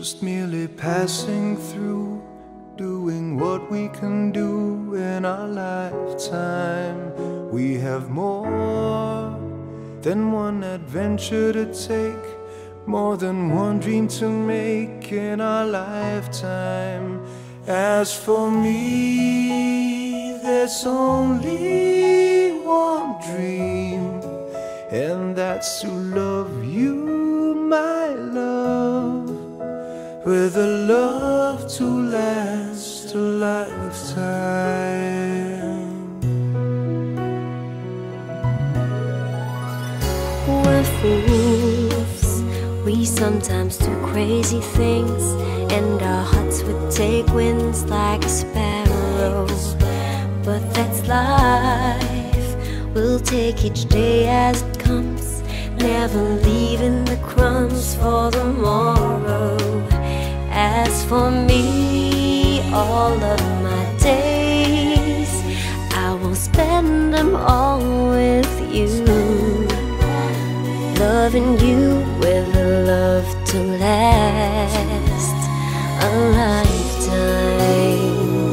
just merely passing through, doing what we can do in our lifetime. We have more than one adventure to take, more than one dream to make in our lifetime. As for me, there's only one dream, and that's to love you, my love, with a love to last a lifetime. We're fools, we sometimes do crazy things, and our hearts would take winds like a sparrow. But that's life, we'll take each day as it comes, never leaving the crumbs for the morrow. As for me, all of my days I will spend them all with you, loving you with a love to last a lifetime.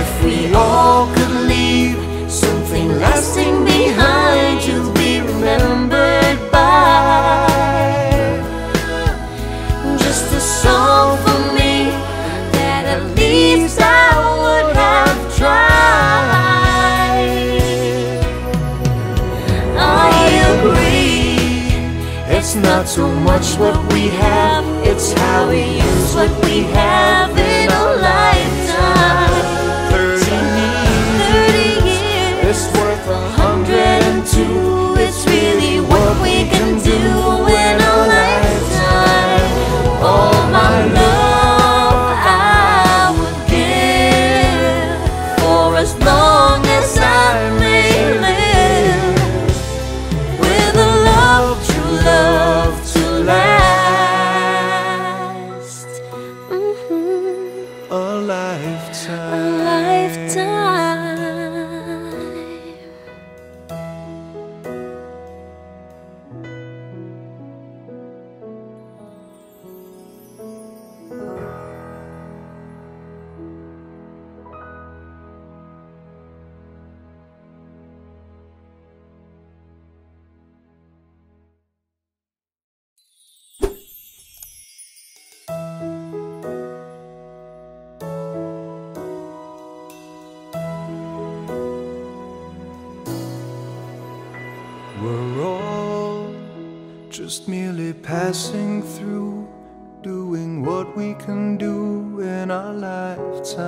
If we all could leave something lasting behind to be remembered by, just a song for me that at least I would have tried. I agree, it's not so much what we have, it's how we use what we have in a lifetime. 30 years, it's worth 102. It's really what we can do in a lifetime. All my love I would give for as long as I may live, with a love to last a lifetime. A lifetime. Just merely passing through, doing what we can do in our lifetime.